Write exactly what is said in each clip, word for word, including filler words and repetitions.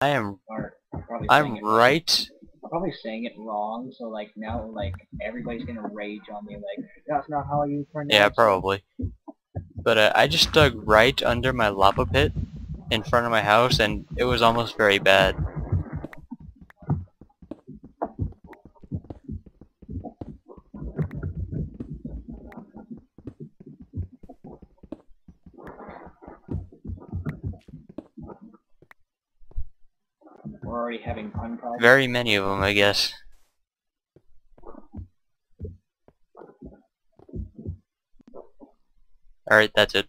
I am. I'm right. I'm probably saying it wrong, so like now, like everybody's gonna rage on me, like that's not how you pronounce. Yeah, probably. But uh, I just dug right under my lava pit in front of my house, and it was almost very bad. We're already having pun problems. Very many of them, I guess. Alright, that's it.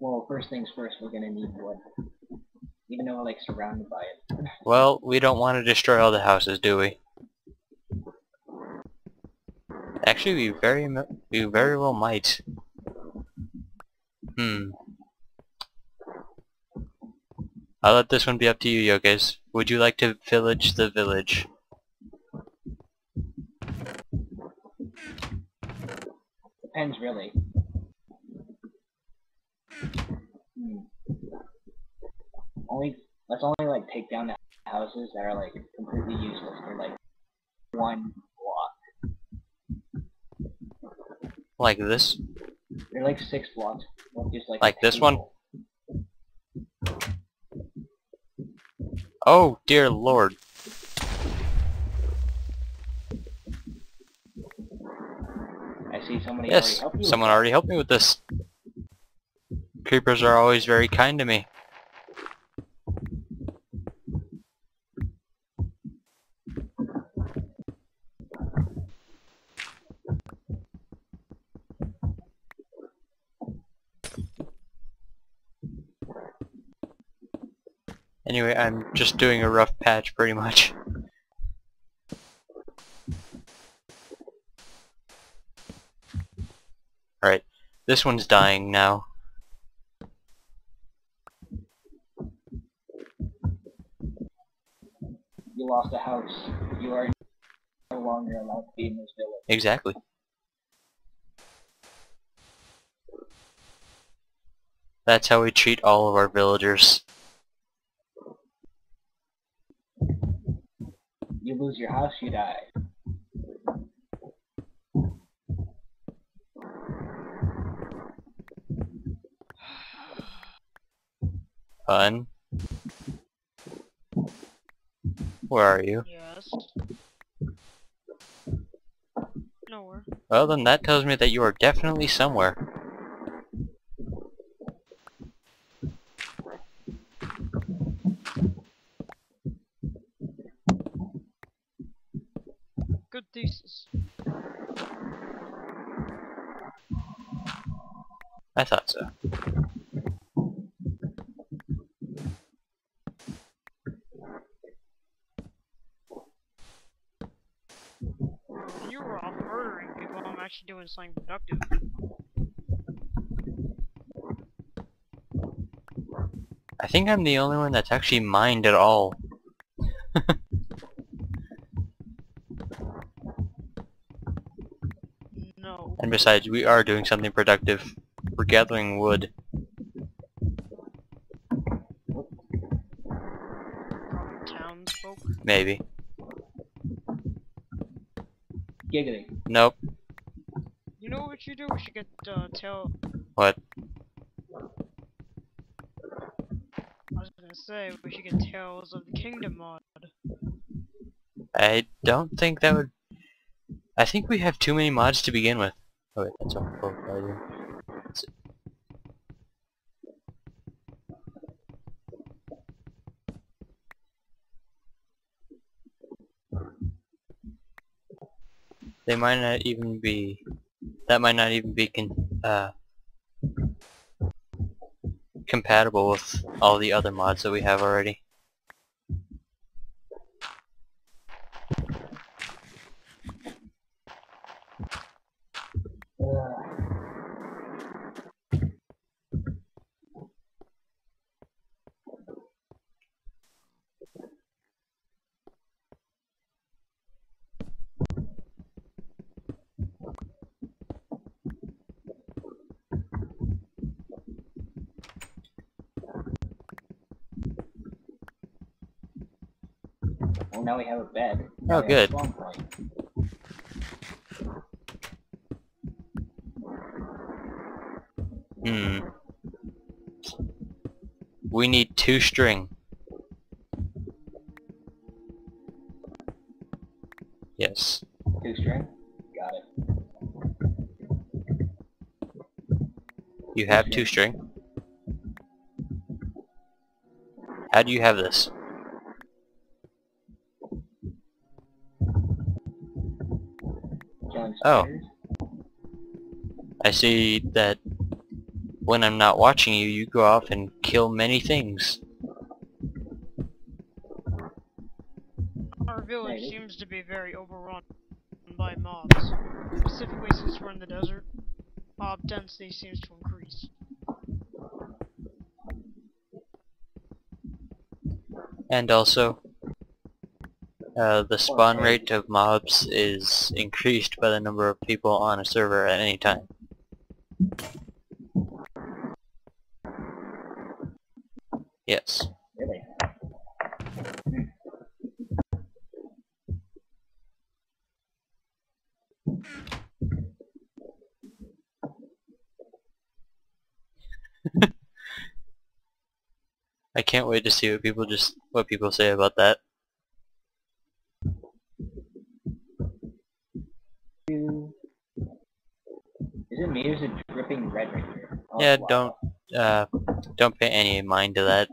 Well, first things first, we're gonna need wood. Even though we're like surrounded by it. Well, we don't want to destroy all the houses, do we? Actually, we very, we very well might. Hmm. I'll let this one be up to you, Yokes. Would you like to pillage the village? Depends, really. Hmm. Only let's only like take down the houses that are like completely useless. They're like one block. Like this? They're like six blocks. Just like, like this one? Oh dear lord. I see somebody. Yes, already someone already helped me with this. Creepers are always very kind to me. Anyway, I'm just doing a rough patch, pretty much. Alright, this one's dying now. You lost a house. You are no longer allowed to be in this village. Exactly. That's how we treat all of our villagers. You lose your house, you die. Fun. Where are you? Yes. Nowhere. Well, then that tells me that you are definitely somewhere. I thought so. You were off murdering people. I'm actually doing something productive. I think I'm the only one that's actually mined at all. And besides, we are doing something productive. We're gathering wood. From townsfolk? Maybe. Giggity. Nope. You know what you do? We should get uh, tell. What? I was gonna say we should get Tales of the Kingdom mod. I don't think that would. I think we have too many mods to begin with. Oh wait, that's all cool. That's it. They might not even be. That might not even be con uh, compatible with all the other mods that we have already. Well, now we have a bed. Now oh, good. Hmm. We need two string. Yes. Two string? Got it. You have two string? Two string? How do you have this? Oh. I see that when I'm not watching you, you go off and kill many things. Our village seems to be very overrun by mobs. Specifically since we're in the desert, mob density seems to increase. And also, uh, the spawn rate of mobs is increased by the number of people on a server at any time. Yes. Really? I can't wait to see what people just what people say about that. Is it me or is it dripping red right here? Oh, yeah, wow. don't uh don't pay any mind to that.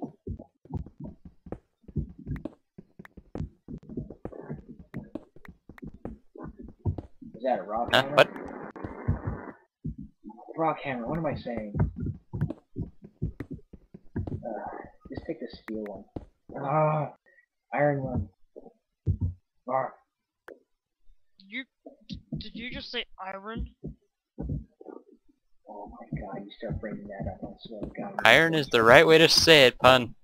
Is that a rock huh? hammer? What? Rock hammer, what am I saying? Just take the steel one. Ah, iron one. Ah. You did you just say iron? Oh my god! You start bringing that up. I swear to God. Iron is the right way to say it, pun.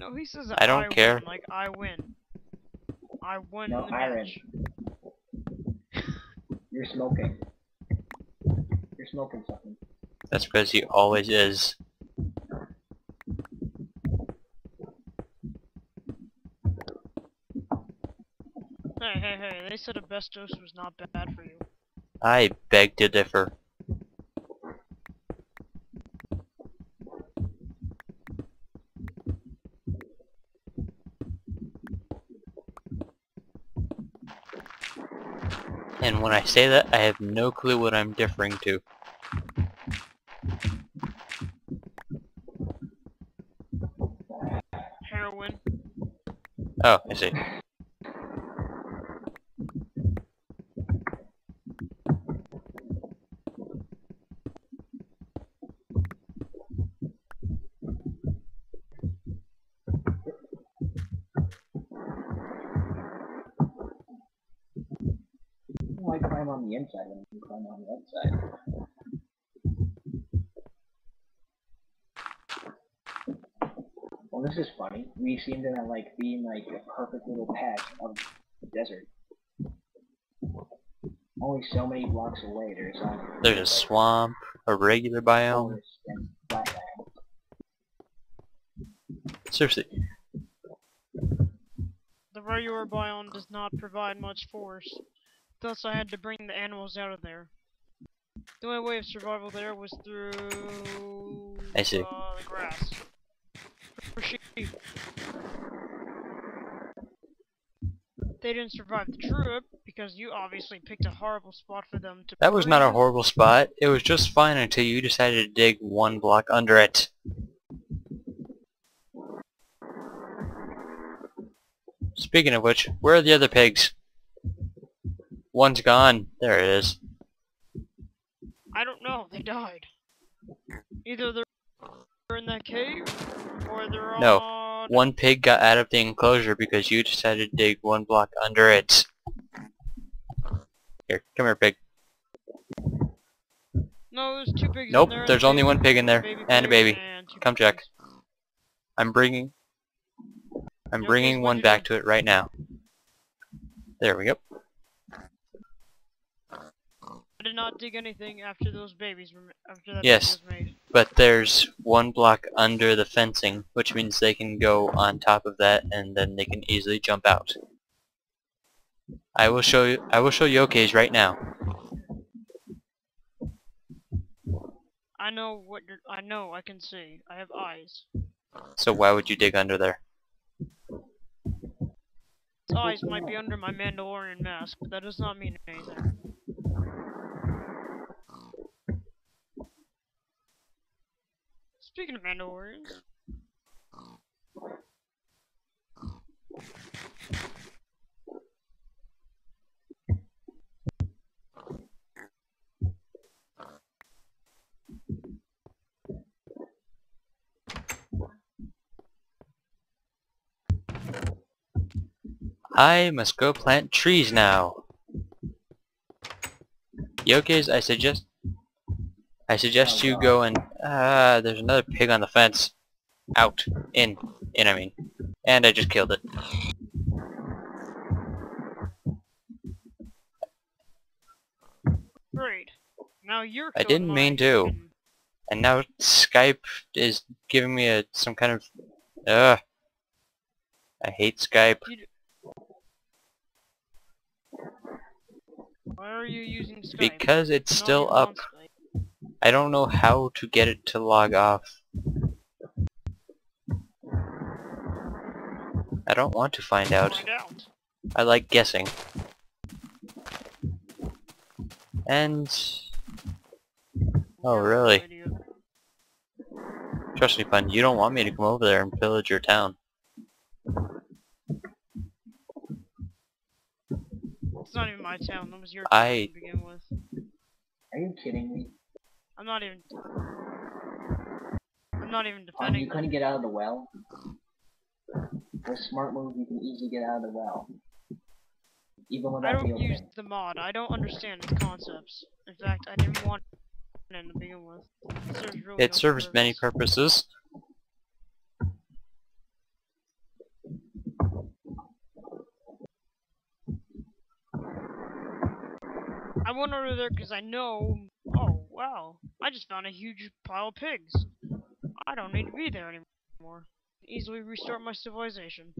No, he says I don't I care. Win, like I win. I won. No the iron. You're smoking. You're smoking something. That's because he always is. Hey, hey, hey, they said a best dose was not bad for you. I beg to differ. And when I say that, I have no clue what I'm differing to. Oh, I see. Why climb on the inside when you climb on the outside? This is funny. We seem to like be in like a perfect little patch of the desert. Only so many blocks away there's like there's a swamp, a regular biome. Seriously. The regular biome does not provide much force. Thus I had to bring the animals out of there. The only way of survival there was through I see. Uh, the grass. They didn't survive the trip because you obviously picked a horrible spot for them to. That was not a horrible spot. It was just fine until you decided to dig one block under it. Speaking of which, where are the other pigs? One's gone. There it is. I don't know. They died. Either they're in that cave. No, one pig got out of the enclosure because you decided to dig one block under it. Here, come here, pig. No, there's two pigs nope, in there. Nope, there's only one pig in there, and a baby. And come pigs. Check. I'm bringing, I'm no, bringing one back to it right now. There we go. did not dig anything after those babies were after that yes, baby was made. But there's one block under the fencing, which means they can go on top of that, and then they can easily jump out. I will show you. I will show Yokaze right now. I know what you're, I know. I can see. I have eyes. So why would you dig under there? His eyes might be under my Mandalorian mask, but that does not mean anything. Speaking of Mandalorian, I must go plant trees now. Yokaze, I suggest I suggest you go and ah, uh, there's another pig on the fence. Out, in, in. I mean, and I just killed it. Great. Now you're. I didn't mean to. And now Skype is giving me a some kind of. Ugh. I hate Skype. Why are you using Skype? Because it's still up. I don't know how to get it to log off. I don't want to find out. Find out. I like guessing. And... oh really? Trust me, Pun, you don't want me to come over there and pillage your town. It's not even my town, that was your town I... to begin with. Are you kidding me? I'm not even... I'm not even defending... Oh, you couldn't get out of the well? With smart move, you can easily get out of the well. Even without I don't use thing. the mod, I don't understand its concepts. In fact, I didn't want it to begin with. It serves, really it no serves purpose. many purposes. I went over there because I know... oh, wow. I just found a huge pile of pigs. I don't need to be there anymore. I can easily restart my civilization.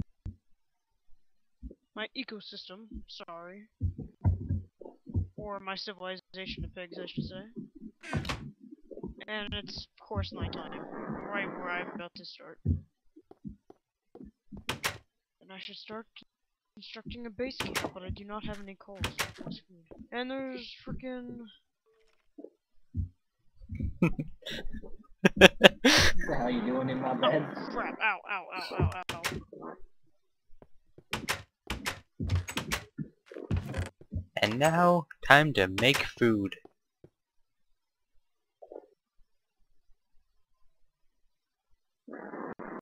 My ecosystem, sorry. Or my civilization of pigs, I should say. And it's, of course, nighttime. Right where I'm about to start. And I should start... constructing a base camp, but I do not have any coals. And there's frickin' what the hell are you doing in my bed? Oh, crap, ow, ow, ow, ow, ow. And now, time to make food.